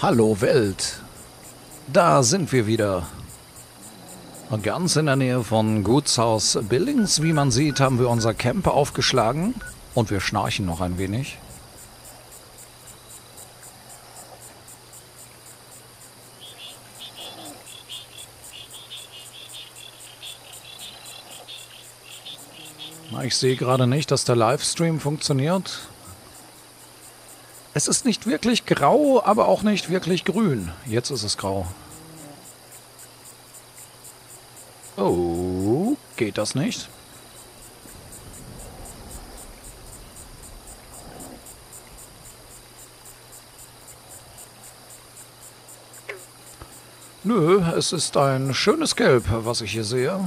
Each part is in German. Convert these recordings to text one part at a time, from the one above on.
Hallo Welt, da sind wir wieder. Und ganz in der Nähe von Gutshaus Billings, wie man sieht, haben wir unser Camp aufgeschlagen und wir schnarchen noch ein wenig. Ich sehe gerade nicht, dass der Livestream funktioniert. Es ist nicht wirklich grau, aber auch nicht wirklich grün. Jetzt ist es grau. Oh, geht das nicht? Nö, es ist ein schönes Gelb, was ich hier sehe.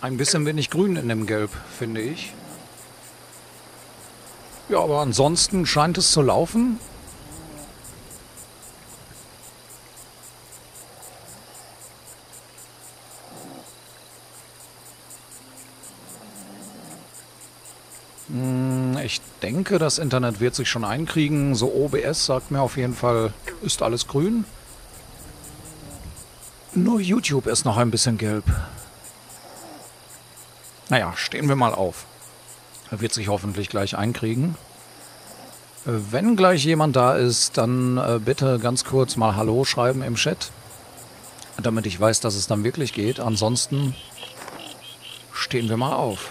Ein bisschen wenig Grün in dem Gelb, finde ich. Ja, aber ansonsten scheint es zu laufen. Ich denke, das Internet wird sich schon einkriegen. So OBS sagt mir auf jeden Fall, ist alles grün. Nur YouTube ist noch ein bisschen gelb. Naja, stehen wir mal auf. Er wird sich hoffentlich gleich einkriegen. Wenn gleich jemand da ist, dann bitte ganz kurz mal Hallo schreiben im Chat, damit ich weiß, dass es dann wirklich geht. Ansonsten stehen wir mal auf.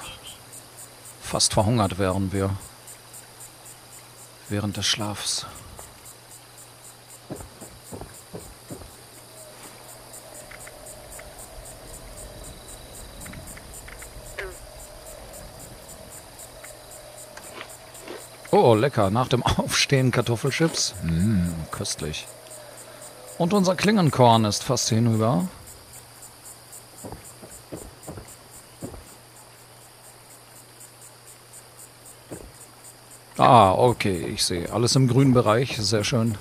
Fast verhungert wären wir während des Schlafs. Oh, lecker. Nach dem Aufstehen Kartoffelchips. Köstlich. Und unser Klingenkorn ist fast hinüber. Ah, okay. Ich sehe. Alles im grünen Bereich. Sehr schön.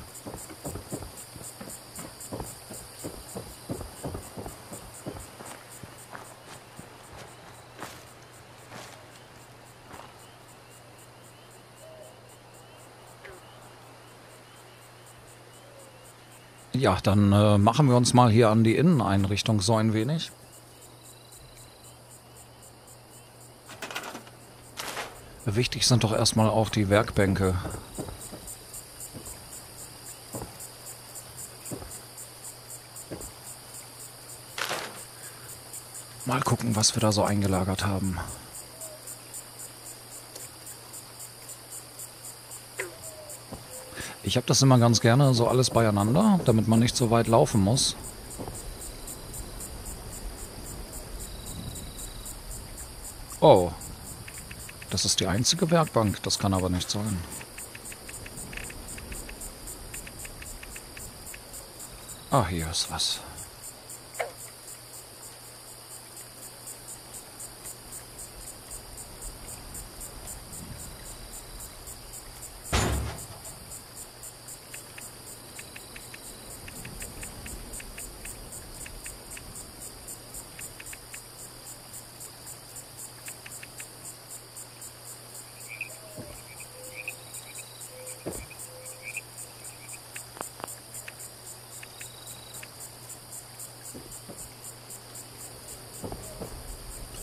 Ja, dann machen wir uns mal hier an die Inneneinrichtung so ein wenig. Wichtig sind doch erstmal auch die Werkbänke. Mal gucken, was wir da so eingelagert haben. Ich habe das immer ganz gerne so alles beieinander, damit man nicht so weit laufen muss. Oh, das ist die einzige Werkbank, das kann aber nicht sein. Ah, hier ist was.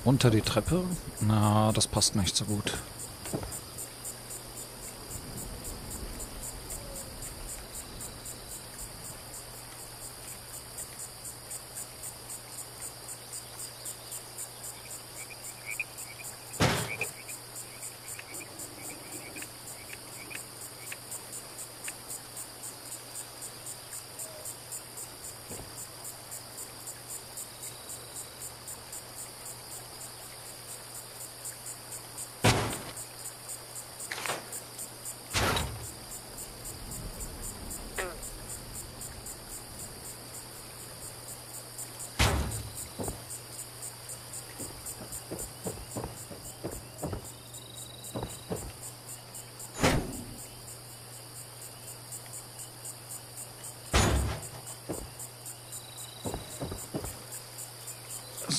Unter die Treppe? Na, das passt nicht so gut.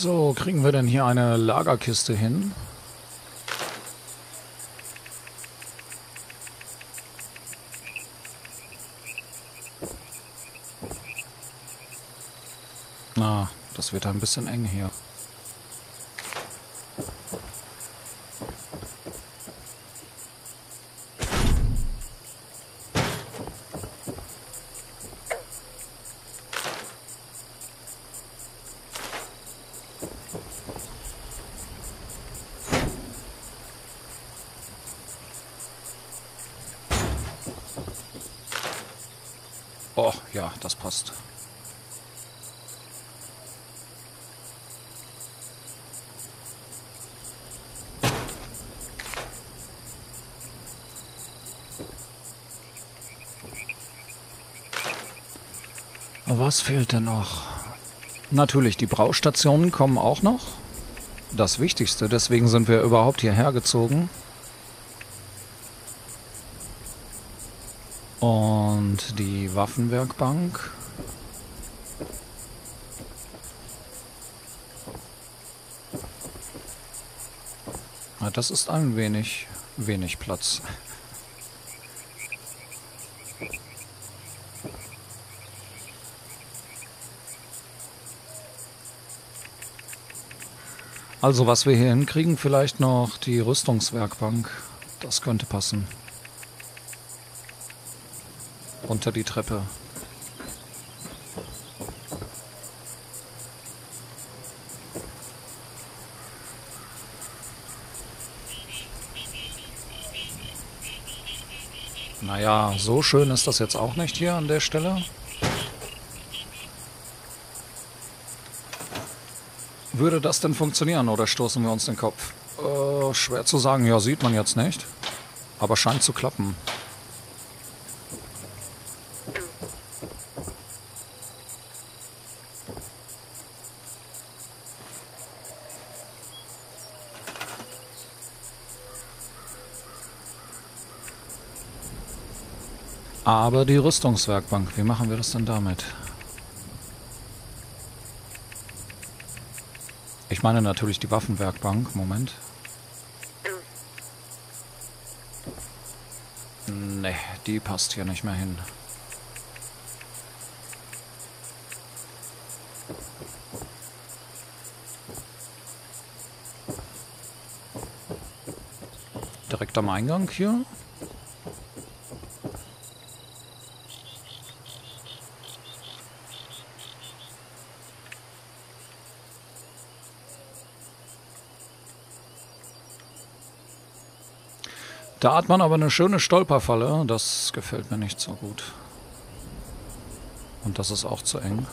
So, kriegen wir denn hier eine Lagerkiste hin? Na, das wird ein bisschen eng hier. Oh, ja, das passt. Was fehlt denn noch? Natürlich, die Braustationen kommen auch noch. Das Wichtigste, deswegen sind wir überhaupt hierher gezogen. Und die Waffenwerkbank. Ja, das ist ein wenig Platz. Also was wir hier hinkriegen, vielleicht noch die Rüstungswerkbank. Das könnte passen. Unter die Treppe. Naja, so schön ist das jetzt auch nicht hier an der Stelle. Würde das denn funktionieren oder stoßen wir uns den Kopf? Schwer zu sagen, ja, sieht man jetzt nicht. Aber scheint zu klappen. Aber die Rüstungswerkbank, wie machen wir das denn damit? Ich meine natürlich die Waffenwerkbank, Moment. Ne, die passt hier nicht mehr hin. Direkt am Eingang hier. Da hat man aber eine schöne Stolperfalle, das gefällt mir nicht so gut. Und das ist auch zu eng.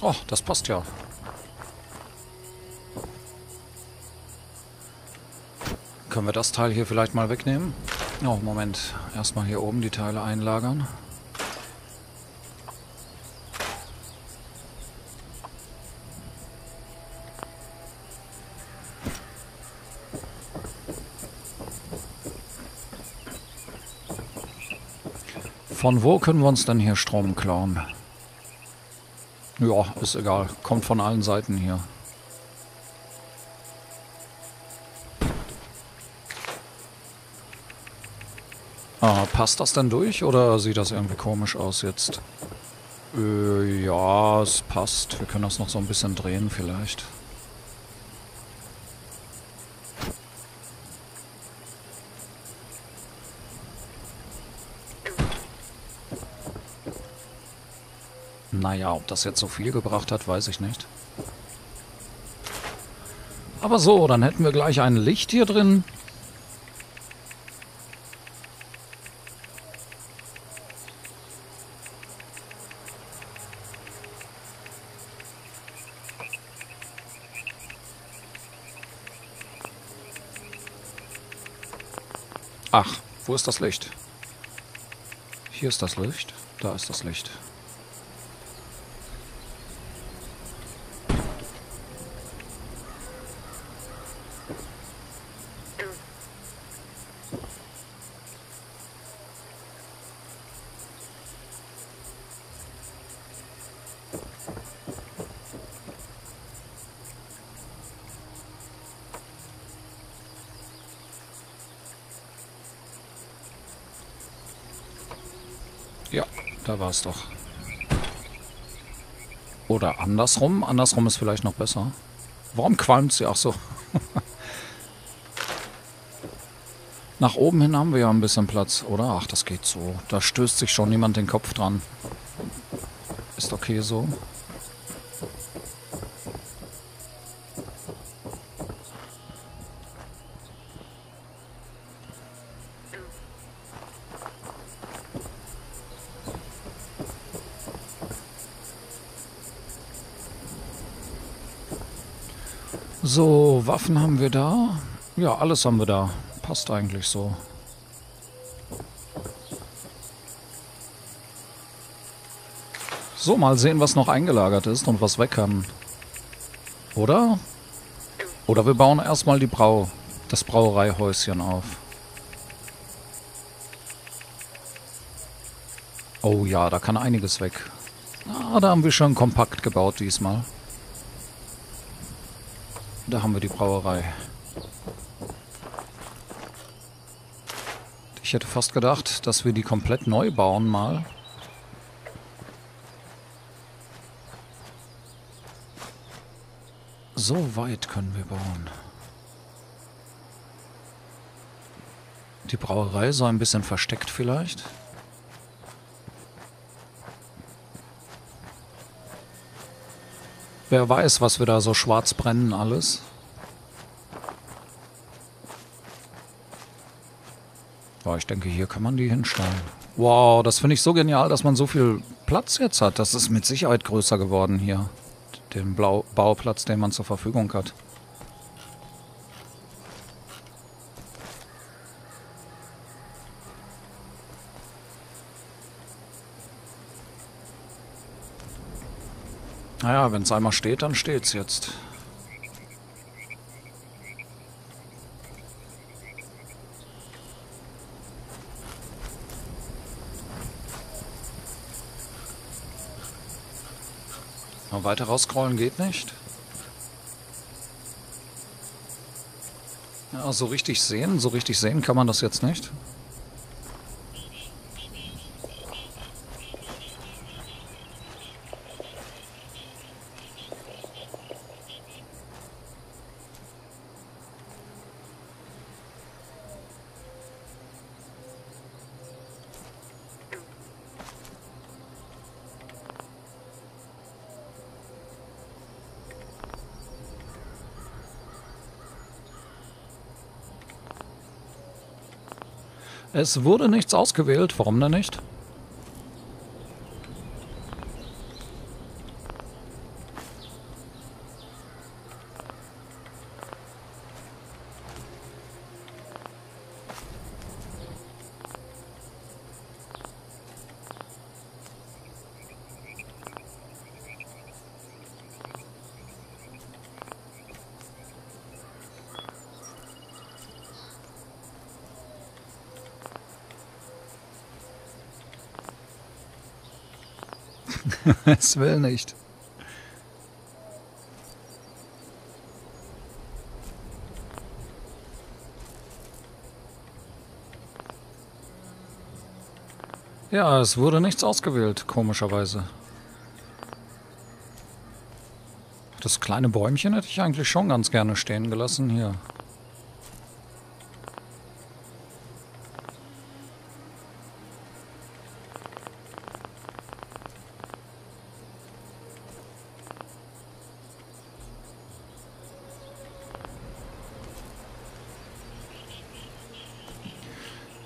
Oh, das passt ja. Können wir das Teil hier vielleicht mal wegnehmen? Oh, Moment. Erstmal hier oben die Teile einlagern. Von wo können wir uns denn hier Strom klauen? Ja, ist egal. Kommt von allen Seiten hier. Ah, passt das denn durch oder sieht das irgendwie komisch aus jetzt? Ja, es passt. Wir können das noch so ein bisschen drehen vielleicht. Naja, ob das jetzt so viel gebracht hat, weiß ich nicht. Aber so, dann hätten wir gleich ein Licht hier drin. Ach, wo ist das Licht? Hier ist das Licht, da ist das Licht. Ja, da war es doch. Oder andersrum. Andersrum ist vielleicht noch besser. Warum qualmt sie auch so? Nach oben hin haben wir ja ein bisschen Platz, oder? Ach, das geht so. Da stößt sich schon niemand den Kopf dran. Ist okay so. So, Waffen haben wir da. Ja, alles haben wir da. Passt eigentlich so. So, mal sehen, was noch eingelagert ist und was weg kann. Oder? Oder wir bauen erstmal die das Brauereihäuschen auf. Oh ja, da kann einiges weg. Ah, da haben wir schon kompakt gebaut diesmal. Da haben wir die Brauerei. Ich hätte fast gedacht, dass wir die komplett neu bauen mal. So weit können wir bauen. Die Brauerei so ein bisschen versteckt vielleicht. Wer weiß, was wir da so schwarz brennen alles. Ja, ich denke, hier kann man die hinstellen. Wow, das finde ich so genial, dass man so viel Platz jetzt hat. Das ist mit Sicherheit größer geworden hier. Den Bauplatz, den man zur Verfügung hat. Naja, wenn es einmal steht, dann steht's jetzt. Mal weiter rausscrollen geht nicht. Ja, so richtig sehen kann man das jetzt nicht. Es wurde nichts ausgewählt. Warum denn nicht? Es will nicht. Ja, es wurde nichts ausgewählt, komischerweise. Das kleine Bäumchen hätte ich eigentlich schon ganz gerne stehen gelassen hier.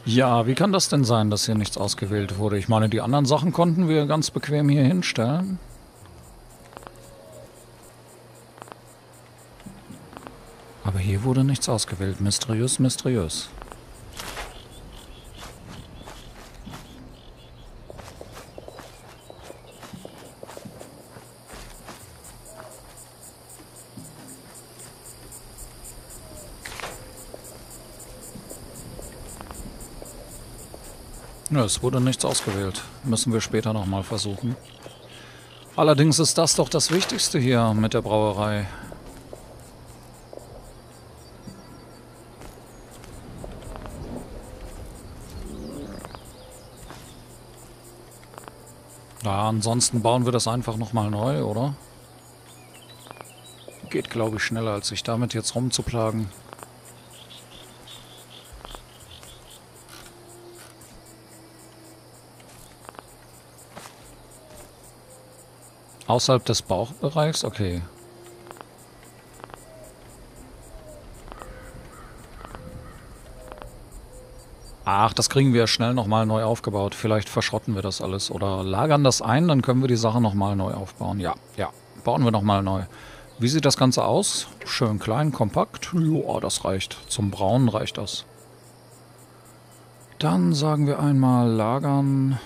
Ja, wie kann das denn sein, dass hier nichts ausgewählt wurde? Ich meine, die anderen Sachen konnten wir ganz bequem hier hinstellen. Aber hier wurde nichts ausgewählt. Mysteriös, mysteriös. Nö, es wurde nichts ausgewählt. Müssen wir später nochmal versuchen. Allerdings ist das doch das Wichtigste hier mit der Brauerei. Naja, ansonsten bauen wir das einfach nochmal neu, oder? Geht, glaube ich, schneller, als sich damit jetzt rumzuplagen. Außerhalb des Bauchbereichs? Okay. Ach, das kriegen wir schnell nochmal neu aufgebaut. Vielleicht verschrotten wir das alles oder lagern das ein, dann können wir die Sache nochmal neu aufbauen. Ja, ja, bauen wir nochmal neu. Wie sieht das Ganze aus? Schön klein, kompakt. Joa, das reicht. Zum Brauen reicht das. Dann sagen wir einmal lagern.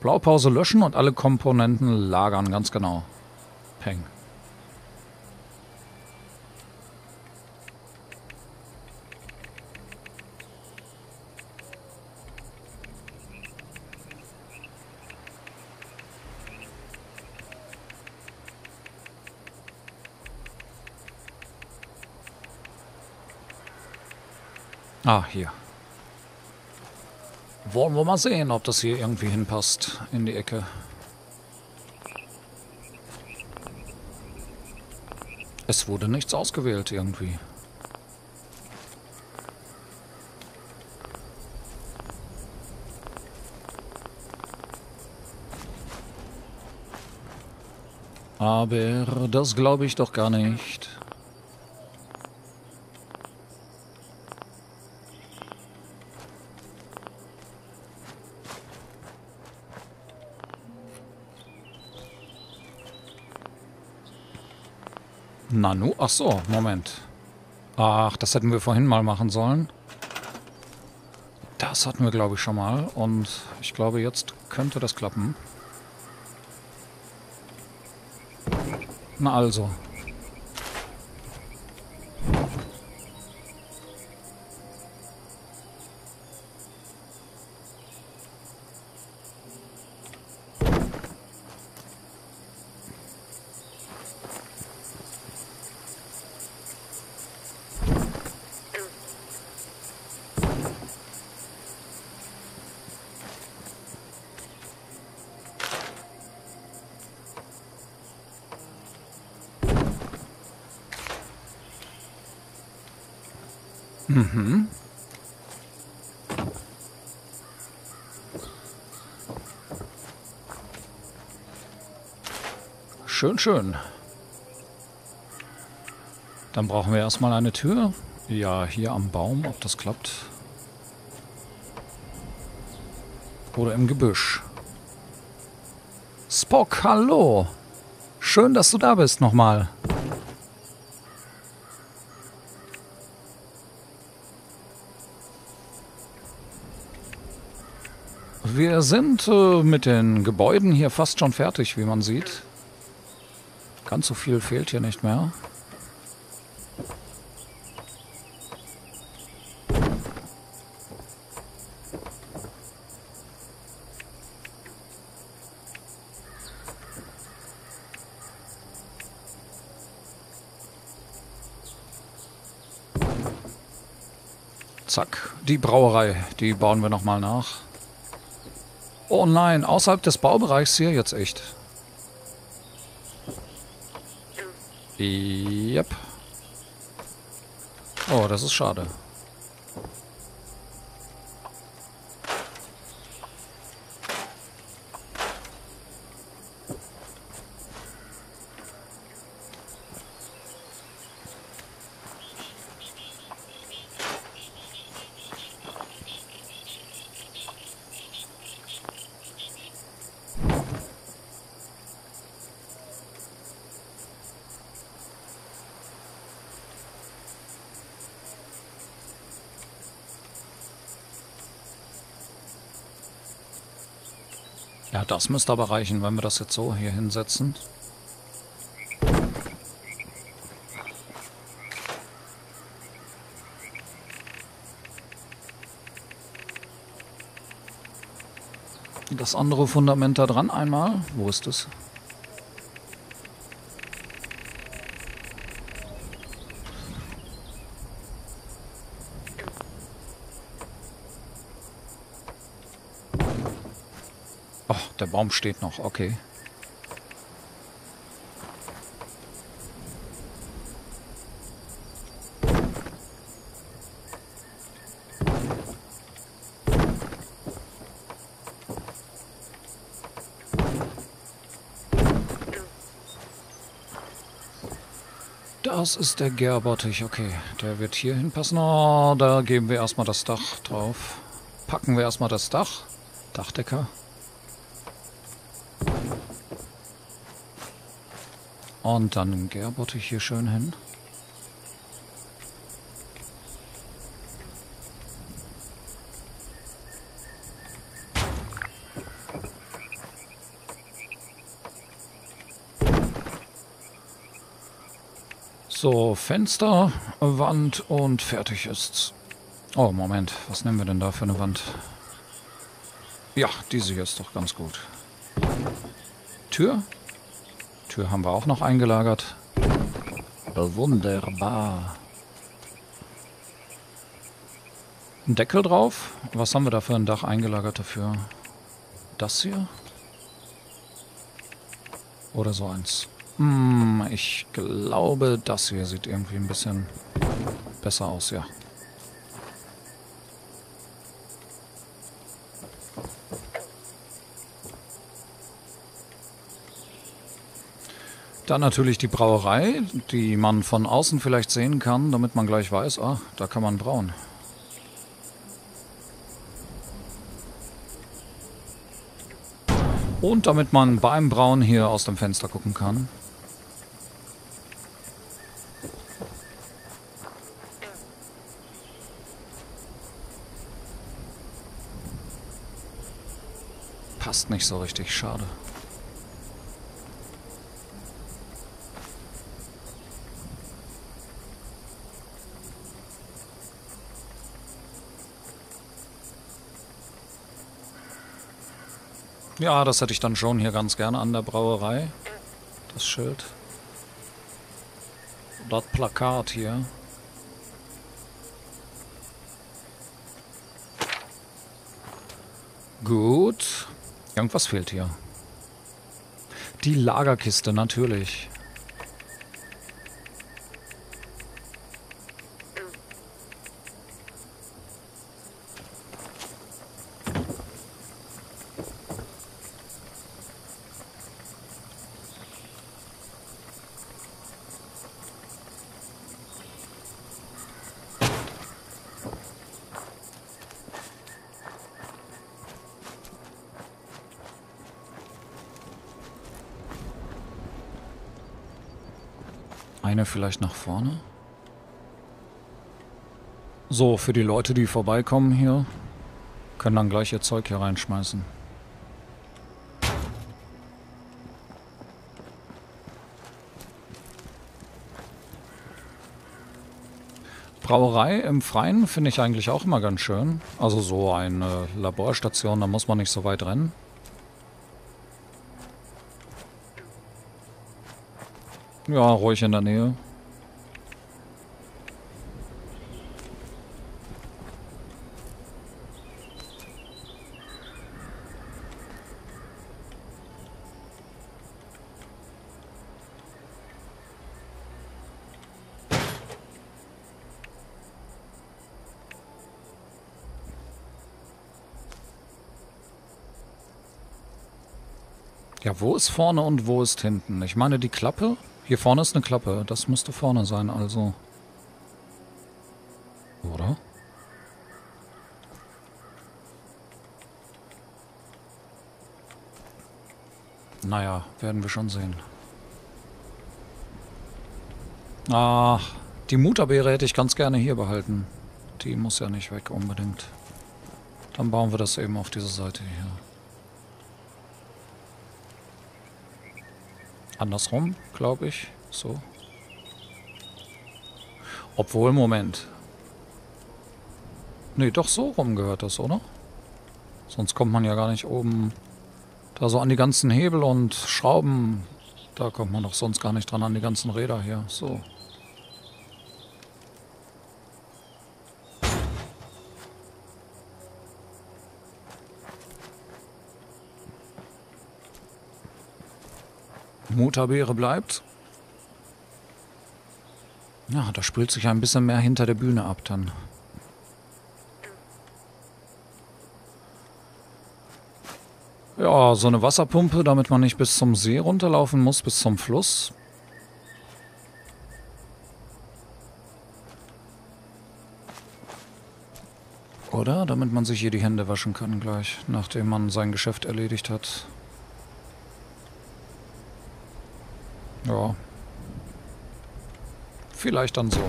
Blaupause löschen und alle Komponenten lagern, ganz genau. Peng. Ah, hier. Wollen wir mal sehen, ob das hier irgendwie hinpasst in die Ecke. Es wurde nichts ausgewählt irgendwie. Aber das glaube ich doch gar nicht. Nanu? Ach so, Moment. Ach, das hätten wir vorhin mal machen sollen. Das hatten wir, glaube ich, schon mal. Und ich glaube, jetzt könnte das klappen. Na also. Mhm. Schön, schön. Dann brauchen wir erstmal eine Tür. Ja, hier am Baum, ob das klappt. Oder im Gebüsch. Spock, hallo. Schön, dass du da bist nochmal. Wir sind mit den Gebäuden hier fast schon fertig, wie man sieht. Ganz so viel fehlt hier nicht mehr. Zack, die Brauerei, die bauen wir nochmal nach. Oh nein, außerhalb des Baubereichs hier jetzt echt. Jep. Oh, das ist schade. Ja, das müsste aber reichen, wenn wir das jetzt so hier hinsetzen. Das andere Fundament da dran einmal. Wo ist es? Oh, der Baum steht noch, okay. Das ist der Gerbottich, okay. Der wird hier hinpassen. Oh, da geben wir erstmal das Dach drauf. Packen wir erstmal das Dach. Dachdecker. Und dann den Gerbottich hier schön hin. So, Fenster, Wand und fertig ist's. Oh, Moment, was nehmen wir denn da für eine Wand? Ja, diese hier ist doch ganz gut. Tür? Tür haben wir auch noch eingelagert. Wunderbar. Ein Deckel drauf. Was haben wir da für ein Dach eingelagert dafür? Das hier? Oder so eins? Ich glaube, das hier sieht irgendwie ein bisschen besser aus, ja. Dann natürlich die Brauerei, die man von außen vielleicht sehen kann, damit man gleich weiß, ah, da kann man brauen. Und damit man beim Brauen hier aus dem Fenster gucken kann. Passt nicht so richtig, schade. Ja, das hätte ich dann schon hier ganz gerne an der Brauerei. Das Schild. Das Plakat hier. Gut. Irgendwas fehlt hier. Die Lagerkiste, natürlich. Eine vielleicht nach vorne. So, für die Leute, die vorbeikommen hier, können dann gleich ihr Zeug hier reinschmeißen. Brauerei im Freien finde ich eigentlich auch immer ganz schön. Also so eine Laborstation, da muss man nicht so weit rennen. Ja, ruhig in der Nähe. Ja, wo ist vorne und wo ist hinten? Ich meine, die Klappe... Hier vorne ist eine Klappe, das müsste vorne sein, also. Oder? Naja, werden wir schon sehen. Ach, die Mutterbeere hätte ich ganz gerne hier behalten. Die muss ja nicht weg unbedingt. Dann bauen wir das eben auf diese Seite hier. Andersrum, glaube ich. So. Obwohl, Moment. Nee, doch so rum gehört das, oder? Sonst kommt man ja gar nicht oben. Da so an die ganzen Hebel und Schrauben. Da kommt man doch sonst gar nicht dran an die ganzen Räder hier. So. Motorbeere bleibt. Ja, da spült sich ein bisschen mehr hinter der Bühne ab dann. Ja, so eine Wasserpumpe, damit man nicht bis zum See runterlaufen muss, bis zum Fluss. Oder? Damit man sich hier die Hände waschen kann gleich, nachdem man sein Geschäft erledigt hat. Ja. Vielleicht dann so.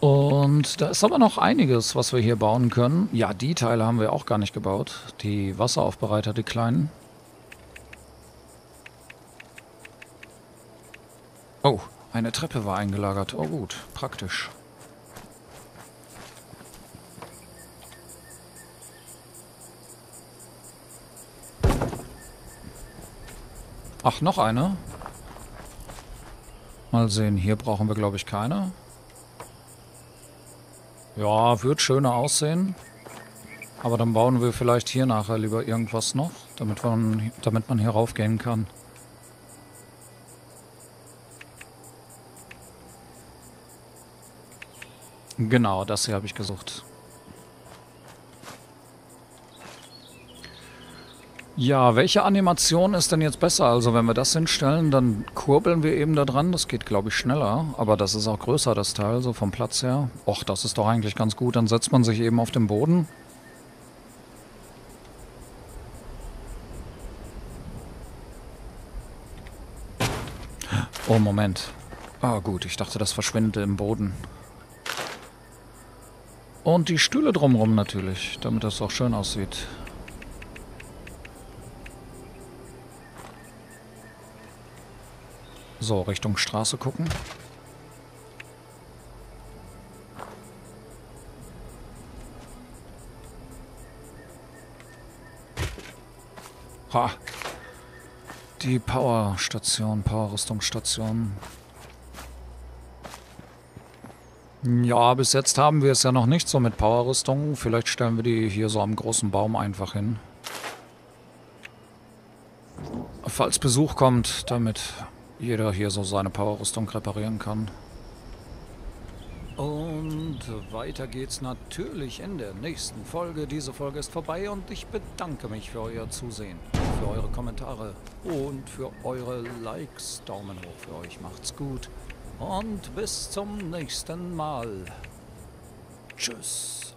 Und da ist aber noch einiges, was wir hier bauen können. Ja, die Teile haben wir auch gar nicht gebaut. Die Wasseraufbereiter, die kleinen. Oh, eine Treppe war eingelagert. Oh gut, praktisch. Ach, noch eine? Mal sehen, hier brauchen wir, glaube ich, keine. Ja, wird schöner aussehen. Aber dann bauen wir vielleicht hier nachher lieber irgendwas noch, damit man hier raufgehen kann. Genau, das hier habe ich gesucht. Ja, welche Animation ist denn jetzt besser? Also wenn wir das hinstellen, dann kurbeln wir eben da dran. Das geht, glaube ich, schneller. Aber das ist auch größer, das Teil, so vom Platz her. Och, das ist doch eigentlich ganz gut. Dann setzt man sich eben auf den Boden. Oh, Moment. Ah, gut, ich dachte, das verschwindet im Boden. Und die Stühle drumherum natürlich, damit das auch schön aussieht. So, Richtung Straße gucken. Ha! Die Power-Rüstungsstation. Ja, bis jetzt haben wir es ja noch nicht so mit Power-Rüstungen. Vielleicht stellen wir die hier so am großen Baum einfach hin. Falls Besuch kommt, damit jeder hier so seine Power-Rüstung reparieren kann. Und weiter geht's natürlich in der nächsten Folge. Diese Folge ist vorbei und ich bedanke mich für euer Zusehen, für eure Kommentare und für eure Likes. Daumen hoch für euch. Macht's gut und bis zum nächsten Mal. Tschüss.